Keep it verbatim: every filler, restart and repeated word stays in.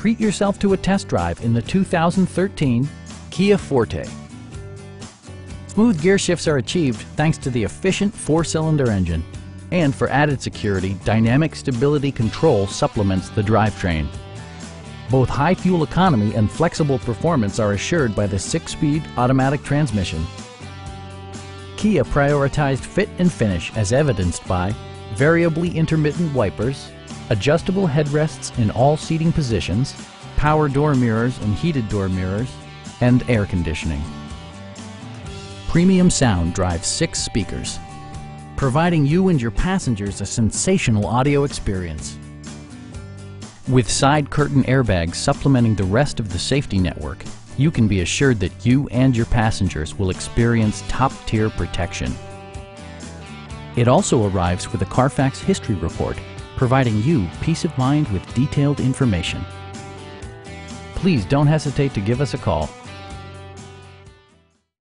Treat yourself to a test drive in the two thousand thirteen Kia Forte. Smooth gear shifts are achieved thanks to the efficient four-cylinder engine. And for added security, dynamic stability control supplements the drivetrain. Both high fuel economy and flexible performance are assured by the six-speed automatic transmission. Kia prioritized fit and finish as evidenced by variably intermittent wipers, adjustable headrests in all seating positions, power door mirrors and heated door mirrors, and air conditioning. Premium sound drives six speakers, providing you and your passengers a sensational audio experience. With side curtain airbags supplementing the rest of the safety network, you can be assured that you and your passengers will experience top-tier protection. It also arrives with a Carfax history report, providing you peace of mind with detailed information. Please don't hesitate to give us a call.